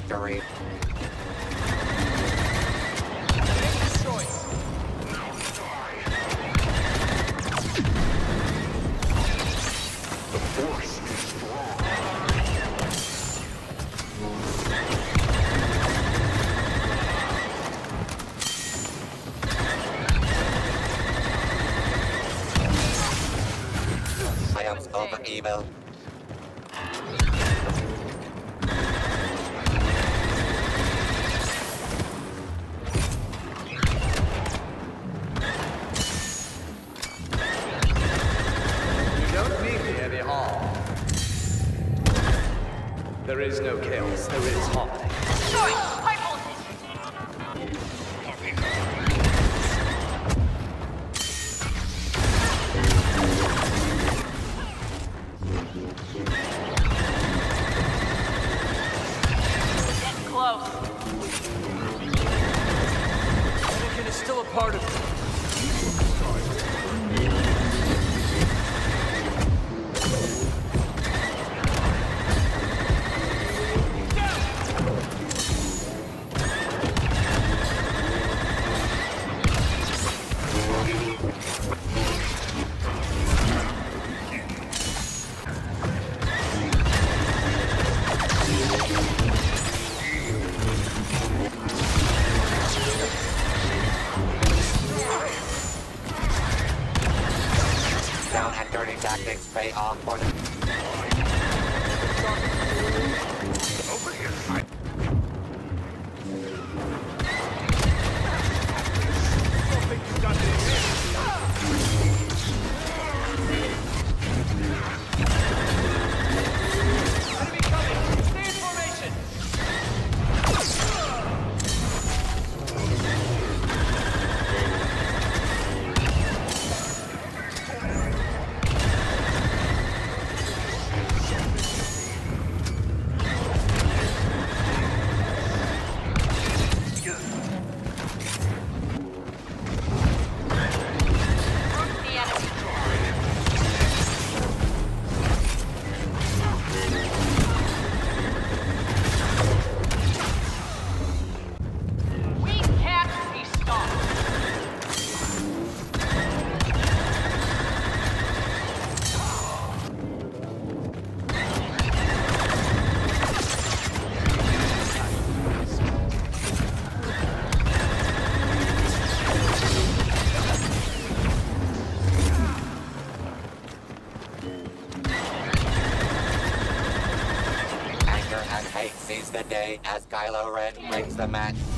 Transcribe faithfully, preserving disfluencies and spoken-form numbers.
victory. Over evil. You don't need me any harm. There is no chaos, there is harmony. Destroy high voltage! Still a part of it. Tactics pay off for them. Over here, I... I don't think you got it. Enemy coming! Stay in formation! Anger and hate sees the day as Kylo Ren wins the match.